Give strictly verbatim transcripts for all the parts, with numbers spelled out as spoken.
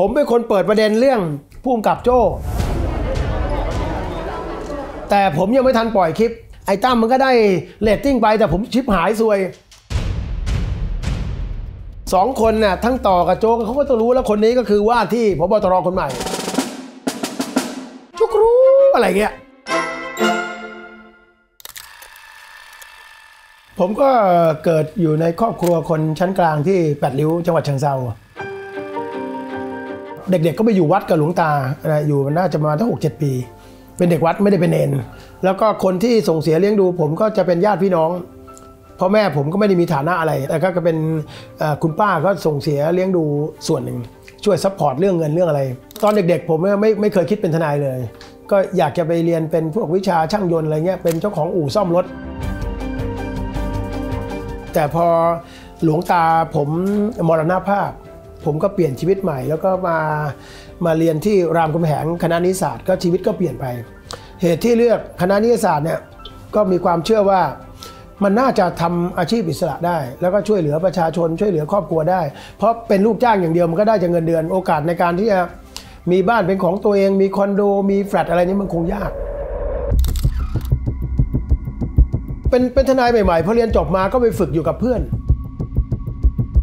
ผมเป็นคนเปิดประเด็นเรื่องผู้กำกับโจ้แต่ผมยังไม่ทันปล่อยคลิปไอ้ตั้มมันก็ได้เรตติ้งไปแต่ผมชิปหายซวยสองคนน่ะทั้งต่อกับโจ้เขาก็ต้องรู้แล้วคนนี้ก็คือว่าที่ผบ.ตร.คนใหม่จุกรู้อะไรเงี้ยผมก็เกิดอยู่ในครอบครัวคนชั้นกลางที่แปดริ้วจังหวัดเชียงเซาเด็กๆก็ไปอยู่วัดกับหลวงตาอยู่มันน่าจะมาตั้งหกเจ็ดปีเป็นเด็กวัดไม่ได้เป็นเนนแล้วก็คนที่ส่งเสียเลี้ยงดูผมก็จะเป็นญาติพี่น้องพ่อแม่ผมก็ไม่ได้มีฐานะอะไรแต่ก็เป็นคุณป้าก็ส่งเสียเลี้ยงดูส่วนหนึ่งช่วยซัพพอร์ตเรื่องเงินเรื่องอะไรตอนเด็กๆผมไม่ไม่เคยคิดเป็นทนายเลยก็อยากจะไปเรียนเป็นพวกวิชาช่างยนต์อะไรเงี้ยเป็นเจ้าของอู่ซ่อมรถแต่พอหลวงตาผมมรณภาพผมก็เปลี่ยนชีวิตใหม่แล้วก็มามาเรียนที่รามคำแหงคณะนิติศาสตร์ก็ชีวิตก็เปลี่ยนไปเหตุที่เลือกคณะนิติศาสตร์เนี่ยก็มีความเชื่อว่ามันน่าจะทำอาชีพอิสระได้แล้วก็ช่วยเหลือประชาชนช่วยเหลือครอบครัวได้เพราะเป็นลูกจ้างอย่างเดียวมันก็ได้จากเงินเดือนโอกาสในการที่จะมีบ้านเป็นของตัวเองมีคอนโดมีแฟลตอะไรนี้มันคงยากเป็นเป็นทนายใหม่ๆพอเรียนจบมาก็ไปฝึกอยู่กับเพื่อน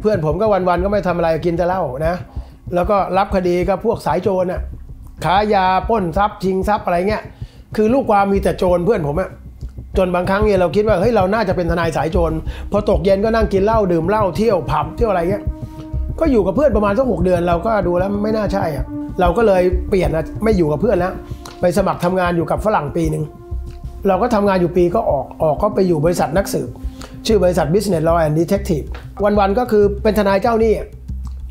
เพื่อนผมก็วันๆก็ไม่ทำอะไรกินแต่เหล้านะแล้วก็รับคดีกับพวกสายโจรน่ะขายาปล้นทรัพย์ชิงทรัพย์อะไรเงี้ยคือลูกความมีแต่โจรเพื่อนผมอ่ะจนบางครั้งเนี่ยเราคิดว่าเฮ้ยเราน่าจะเป็นทนายสายโจรพอตกเย็นก็นั่งกินเหล้าดื่มเหล้าเที่ยวผับเที่ยวอะไรเงี้ยก็อยู่กับเพื่อนประมาณสักหกเดือนเราก็ดูแล้วไม่น่าใช่อ่ะเราก็เลยเปลี่ยนนะไม่อยู่กับเพื่อนแล้วไปสมัครทำงานอยู่กับฝรั่งปีหนึ่งเราก็ทำงานอยู่ปีก็ออกออกก็ไปอยู่บริษัทนักสืบชื่อบริษัท Business Law and Detective วันๆก็คือเป็นทนายเจ้าหนี้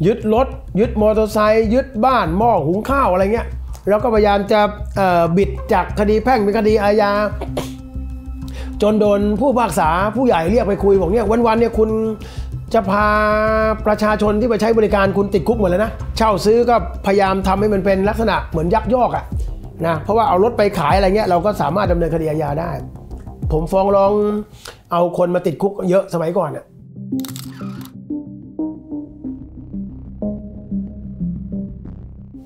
ยึดรถยึดมอเตอร์ไซค์ยึดบ้านหม้อหุงข้าวอะไรเงี้ยแล้วก็พยายามจะบิดจากคดีแพ่งเป็นคดีอาญาจนโดนผู้พิพากษาผู้ใหญ่เรียกไปคุยบอกเนี่ยวันๆเนี่ยคุณจะพาประชาชนที่ไปใช้บริการคุณติดคุกหมดเลยนะเช่าซื้อก็พยายามทำให้มันเป็นลักษณะเหมือนยักยอกอ่ะนะเพราะว่าเอารถไปขายอะไรเงี้ยเราก็สามารถดำเนินคดีอาญาได้ผมฟ้องร้องเอาคนมาติดคุกเยอะสมัยก่อนเนี่ย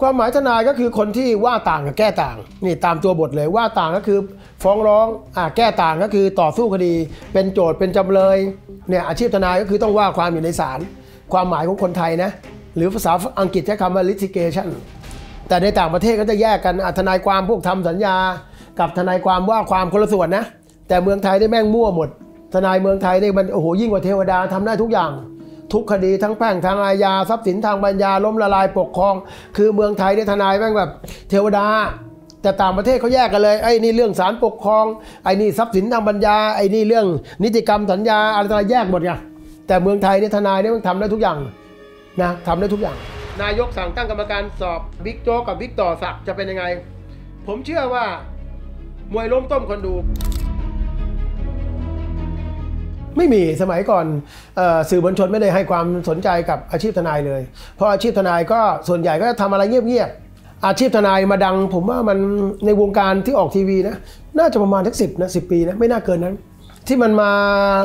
ความหมายทนายก็คือคนที่ว่าต่างกับแก้ต่างนี่ตามตัวบทเลยว่าต่างก็คือฟ้องร้องอ่าแก้ต่างก็คือต่อสู้คดีเป็นโจทย์เป็นจำเลยเนี่ยอาชีพทนายก็คือต้องว่าความอยู่ในศาลความหมายของคนไทยนะหรือภาษาอังกฤษใช้คำว่า litigationแต่ในต่างประเทศก็จะแยกกันทนายความพวกทำสัญญากับทนายความว่าความคนละส่วนนะแต่เมืองไทยได้แม่งมั่วหมดทนายเมืองไทยได้มันโอ้โหยิ่งกว่าเทวดาทำได้ทุกอย่างทุกคดีทั้งแพ่งทางอาญาทรัพย์สินทางปัญญาล้มละลายปกครองคือเมืองไทยได้ทนายแม่งแบบเทวดาแต่ต่างประเทศเขาแยกกันเลยไอ้นี่เรื่องศาลปกครองไอ้นี่ทรัพย์สินทางปัญญาไอ้นี่เรื่องนิติกรรมสัญญาอะไรต่างๆแยกหมดไงแต่เมืองไทยได้ทนายได้มันทำได้ทุกอย่างนะทำได้ทุกอย่างนายกสั่งตั้งกรรมการสอบบิ๊กโจ๊กกับบิ๊กต่อศักดิ์จะเป็นยังไงผมเชื่อว่ามวยล้มต้มคนดูไม่มีสมัยก่อนสื่อมวลชนไม่ได้ให้ความสนใจกับอาชีพทนายเลยเพราะอาชีพทนายก็ส่วนใหญ่ก็ทำอะไรเงียบๆอาชีพทนายมาดังผมว่ามันในวงการที่ออกทีวีนะน่าจะประมาณสักสิบนะสิบปีนะไม่น่าเกินนั้นที่มันมา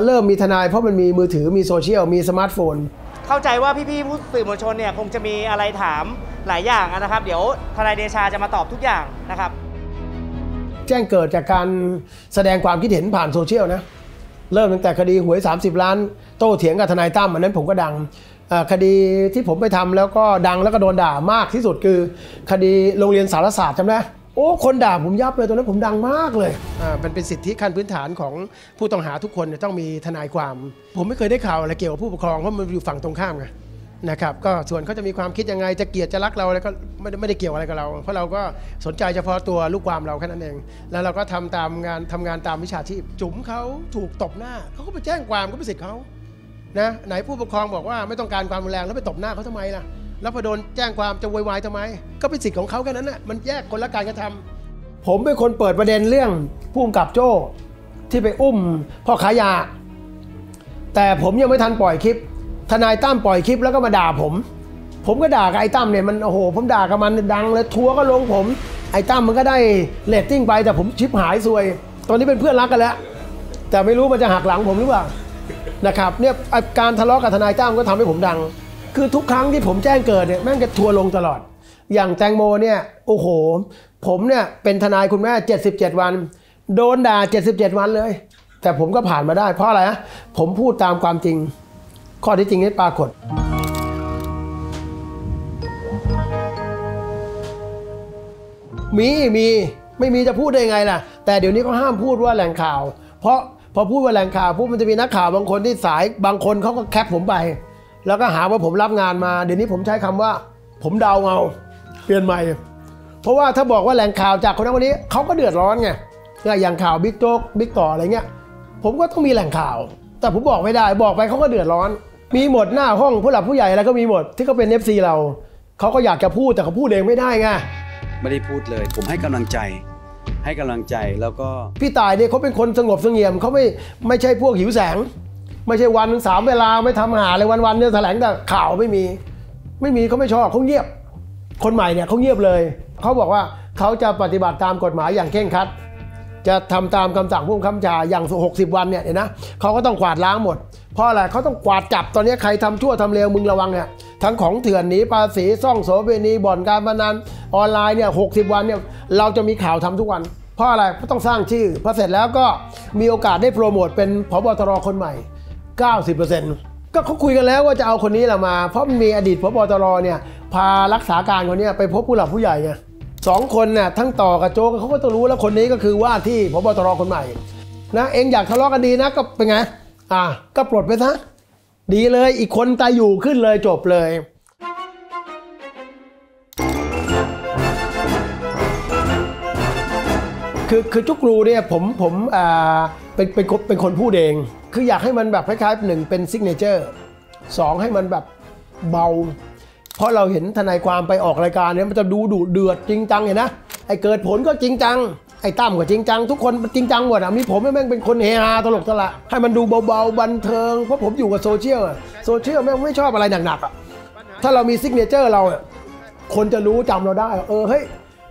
เริ่มมีทนายเพราะมันมีมือถือมีโซเชียลมีสมาร์ทโฟนเข้าใจว่าพี่ๆผู้สื่อมวลชนเนี่ยคงจะมีอะไรถามหลายอย่างนะครับเดี๋ยวทนายเดชาจะมาตอบทุกอย่างนะครับแจ้งเกิดจากการแสดงความคิดเห็นผ่านโซเชียลนะเริ่มตั้งแต่คดีหวยสามสิบล้านโต้เถียงกับทนายตั้มอันนั้นผมก็ดังคดีที่ผมไปทำแล้วก็ดังแล้วก็โดนด่ามากที่สุดคือคดีโรงเรียนสารศาสตร์จำได้โอ้คนด่าผมยับเลยตอนนั้นผมดังมากเลยอ่ามันเป็นสิทธิขั้นพื้นฐานของผู้ต้องหาทุกคนจะต้องมีทนายความผมไม่เคยได้ข่าวอะไรเกี่ยวกับผู้ปกครองเพราะมันอยู่ฝั่งตรงข้ามไงนะครับก็ส่วนเขาจะมีความคิดยังไงจะเกลียดจะรักเราอะไรก็ไม่ไม่ได้เกี่ยวอะไรกับเราเพราะเราก็สนใจเฉพาะตัวลูกความเราแค่นั้นเองแล้วเราก็ทำตามงานทำงานตามวิชาชีพจุ๋มเขาถูกตบหน้าเขาก็ไปแจ้งความก็เป็นสิทธิ์เขานะไหนผู้ปกครองบอกว่าไม่ต้องการความรุนแรงแล้วไปตบหน้าเขาทำไมล่ะแล้วพอโดนแจ้งความจะโวยวายทำไมก็เป็นสิทธิ์ของเขาแค่นั้นน่ะมันแยกคนละการกระทำผมเป็นคนเปิดประเด็นเรื่องผู้กำกับโจ้ที่ไปอุ้มพ่อขายยาแต่ผมยังไม่ทันปล่อยคลิปทนายตั้มปล่อยคลิปแล้วก็มาด่าผมผมก็ด่ากับไอ้ตั้มเนี่ยมันโอ้โหผมด่ากับมันดังเลยทัวร์ก็ลงผมไอ้ตั้มมันก็ได้เรตติ้งไปแต่ผมชิปหายซวยตอนนี้เป็นเพื่อนรักกันแล้วแต่ไม่รู้มันจะหักหลังผมหรือเปล่านะครับเนี่ยการทะเลาะกับทนายตั้มก็ทำให้ผมดัง คือทุกครั้งที่ผมแจ้งเกิดเนี่ยแม่งจะทัวลงตลอดอย่างแตงโมเนี่ยโอ้โหผมเนี่ยเป็นทนายคุณแม่เจ็ดสิบเจ็ดวันโดนด่าเจ็ดสิบเจ็ดวันเลยแต่ผมก็ผ่านมาได้เพราะอะไรนะผมพูดตามความจริงข้อที่จริงได้ปรากฏมีมีไม่มีจะพูดได้ไงล่ะแต่เดี๋ยวนี้ก็ห้ามพูดว่าแหล่งข่าวเพราะพอพูดว่าแหล่งข่าวปุ๊บมันจะมีนักข่าวบางคนที่สายบางคนเขาก็แคปผมไปแล้วก็หาว่าผมรับงานมาเดี๋ยวนี้ผมใช้คำว่าผมเดาเอาเปลี่ยนใหม่เพราะว่าถ้าบอกว่าแหล่งข่าวจากคนนั้นคนนี้เขาก็เดือดร้อนไงอย่างข่าวบิ๊กโจ๊กบิ๊กต่ออะไรเงี้ยผมก็ต้องมีแหล่งข่าวแต่ผมบอกไม่ได้บอกไปเขาก็เดือดร้อนมีหมดหน้าห้องผู้หลักผู้ใหญ่อะไรก็มีหมดที่เขาเป็น เอฟ ซี เราเขาก็อยากจะพูดแต่เขาพูดเองไม่ได้ไงไม่ได้พูดเลยผมให้กำลังใจให้กำลังใจแล้วก็พี่ตายเนี่ยเขาเป็นคนสงบเสงี่ยมเขาไม่ไม่ใช่พวกหิวแสงไม่ใช่วันสามเวลาไม่ทำหาอะไรวันๆเนี่ยแถลงแต่ข่าวไม่มีไม่มีเขาไม่ชอบเขาเงียบคนใหม่เนี่ยเขาเงียบเลยเขาบอกว่าเขาจะปฏิบัติตามกฎหมายอย่างเคร่งครัดจะทำตามคำสั่งผู้บังคับบัญชาอย่างหกสิบวันเนี่ยเห็นนะเขาก็ต้องกวาดล้างหมดเพราะอะไรเขาต้องกวาดจับตอนนี้ใครทำชั่วทำเลวมึงระวังเนี่ยทั้งของเถื่อนหนีภาษีซ่องโสเภณีบ่อนการพนันออนไลน์เนี่ยหกสิบวันเนี่ยเราจะมีข่าวทำทุกวันเพราะอะไรเพราะต้องสร้างชื่อพอเสร็จแล้วก็มีโอกาสได้โปรโมทเป็นผบ.ตร.คนใหม่ เก้าสิบเปอร์เซ็นต์ ก็เขาคุยกันแล้วว่าจะเอาคนนี้แหละมาเพราะมีอดีตผบ.ตร.เนี่ยพารักษาการคนนี้ไปพบผู้หลักผู้ใหญ่ไงสองคนเนี่ยทั้งต่อกับโจ๊กเขาก็ต้องรู้แล้วคนนี้ก็คือว่าที่ผบ.ตร.คนใหม่นะเองอยากทะเลาะกันดีนะก็เป็นไงอ่ะก็ปลดไปซะดีเลยอีกคนตายอยู่ขึ้นเลยจบเลยคือคือจุกรูเนี่ยผมผมอ่าเป็นเป็นเป็นคนพูดเองคืออยากให้มันแบบคล้ายๆหนึ่งเป็นซิกเนเจอร์สองให้มันแบบเบาเพราะเราเห็นทนายความไปออกรายการเนี่ยมันจะดูดุเดือดจริงจังเห็นนะไอ้เกิดผลก็จริงจังไอ้ตั้มก็จริงจังทุกคนจริงจังหมดอ่ะมีผมแม่งเป็นคนเฮฮาตลกตละให้มันดูเบาๆบันเทิงเพราะผมอยู่กับโซเชียลอ่ะโซเชียลแม่งไม่ชอบอะไรหนักๆอ่ะถ้าเรามีซิกเนเจอร์เราอ่ะคนจะรู้จำเราได้เออเฮ้ย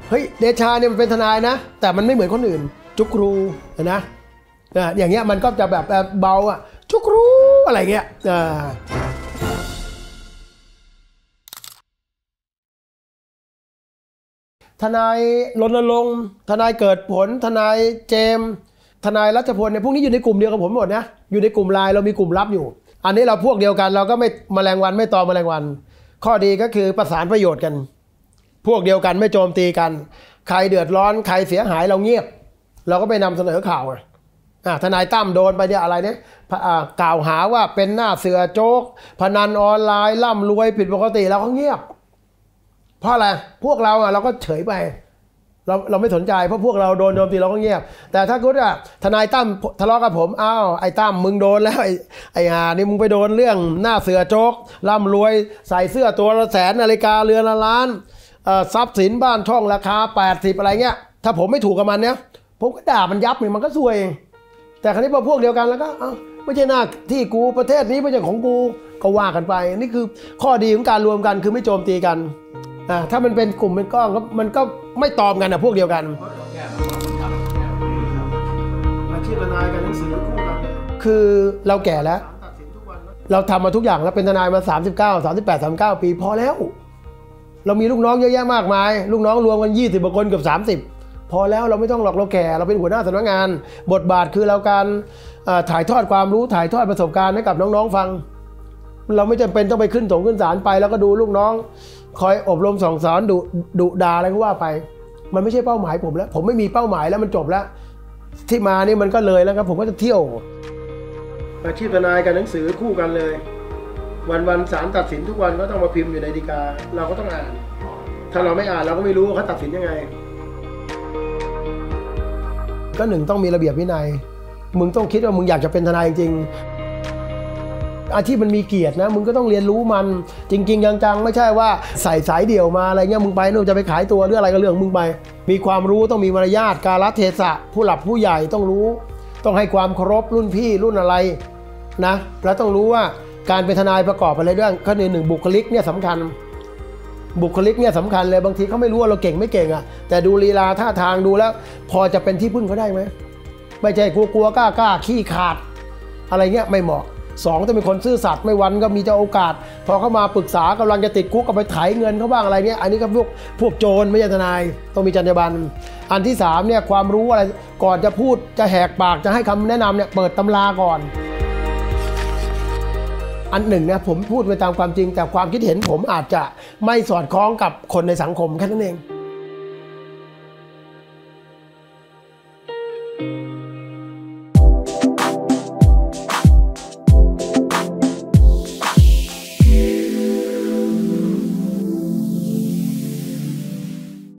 เฮ้ยเดชาเนี่ยมันเป็นทนายนะแต่มันไม่เหมือนคนอื่นจุกรูเห็นนะอย่างเงี้ยมันก็จะแบบเบาอ่ะจุกรูอะไรเงี้ยทนายรณรงค์ทนายเกิดผลทนายเจมทนายรัชพลเนี่ยพวกนี้อยู่ในกลุ่มเดียวกับผมหมดนะอยู่ในกลุ่มไลน์เรามีกลุ่มลับอยู่อันนี้เราพวกเดียวกันเราก็ไม่แมลงวันไม่ตอมแมลงวันข้อดีก็คือประสานประโยชน์กันพวกเดียวกันไม่โจมตีกันใครเดือดร้อนใครเสียหายเราเงียบเราก็ไปนำเสนอข่าวอ่ะทนายตั้มโดนไปเนี่ยอะไรเนี่ยกล่าวหาว่าเป็นหน้าเสือโจ๊กพนันออนไลน์ร่ำรวยผิดปกติเราก็เงียบเพราะอะไรพวกเราอ่ะเราก็เฉยไปเราเราไม่สนใจเพราะพวกเราโดนโดนตีเราก็เงียบแต่ถ้ากูอ่ะทนายตั้มทะเลาะกับผมอ้าวไอ้ตั้มมึงโดนแล้วไอ้ไอ้อานี่มึงไปโดนเรื่องหน้าเสือโจ๊กร่ำรวยใส่เสื้อตัวละแสนนาฬิกาเรือนละล้านทรัพย์สินบ้านช่องราคาแปดสิบอะไรเงี้ยถ้าผมไม่ถูกกับมันเนี้ยผมก็ด่ามันยับเนี่ยมันก็ซวยแต่คราวนี้พอพวกเดียวกันแล้วก็อ้าวไม่ใช่หน้าที่กูประเทศนี้ไม่ใช่ของกูก็ว่ากันไปนี่คือข้อดีของการรวมกันคือไม่โจมตีกันถ้ามันเป็นกลุ่มเป็นก้อนมันก็ไม่ตอบกันนะพวกเดียวกันคือเราแก่แล้วเราทำมาทุกอย่างแล้วเป็นทนายมาสามสิบเก้า สามสิบแปด สามสิบเก้าปีพอแล้วเรามีลูกน้องเยอะแยะมากมายลูกน้องรวมกันยี่สิบกว่าคนเกือบสามสิบพอแล้วเราไม่ต้องหลอกเราแก่เราเป็นหัวหน้าสำนักงานบทบาทคือเราการถ่ายทอดความรู้ถ่ายทอดประสบการณ์ให้กับน้องๆฟังเราไม่จำเป็นต้องไปขึ้นสงขึ้นศาลไปแล้วก็ดูลูกน้องคอยอบรมสองสอนดุดุดาอะไรก็ว่าไปมันไม่ใช่เป้าหมายผมแล้วผมไม่มีเป้าหมายแล้วมันจบแล้วที่มานี่มันก็เลยแล้วครับผมก็จะเที่ยวอาชีพทนายกับหนังสือคู่กันเลยวันวันศาลตัดสินทุกวันก็ต้องมาพิมพ์อยู่ในฎีกาเราก็ต้องอ่านถ้าเราไม่อ่านเราก็ไม่รู้ว่าเขาตัดสินยังไงก็หนึ่งต้องมีระเบียบวินัยมึงต้องคิดว่ามึงอยากจะเป็นทนายจริงอาชีพมันมีเกียรตินะมึงก็ต้องเรียนรู้มันจริงๆจังๆไม่ใช่ว่าใส่สายเดี่ยวมาอะไรเงี้ยมึงไปนู่นจะไปขายตัวหรืออะไรก็เรื่องมึงไปมีความรู้ต้องมีมารยาทกาลเทศะผู้หลักผู้ใหญ่ต้องรู้ต้องให้ความเคารพรุ่นพี่รุ่นอะไรนะแล้วต้องรู้ว่าการเป็นทนายประกอบอะไรเรื่องข้อหนึ่งบุคลิกเนี่ยสำคัญบุคลิกเนี่ยสำคัญเลยบางทีเขาไม่รู้ว่าเราเก่งไม่เก่งอ่ะแต่ดูลีลาท่าทางดูแล้วพอจะเป็นที่พึ่งเขาได้ไหมไม่ใช่กลัวๆกล้าๆขี้ขาดอะไรเงี้ยไม่เหมาะ สองต้องเป็นคนซื่อสัตย์ไม่วันก็มีจะโอกาสพอเข้ามาปรึกษากำลังจะติดคุกก็ไปไถเงินเขาบ้างอะไรเนี้ยอันนี้ก็พวกพวกโจรไม่ใช่ทนายต้องมีจรรยาบรรณอันที่สามเนี่ยความรู้อะไรก่อนจะพูดจะแหกปากจะให้คำแนะนำเนี่ยเปิดตำราก่อนอันหนึ่งนะผมพูดไปตามความจริงแต่ความคิดเห็นผมอาจจะไม่สอดคล้องกับคนในสังคมแค่นั้นเอง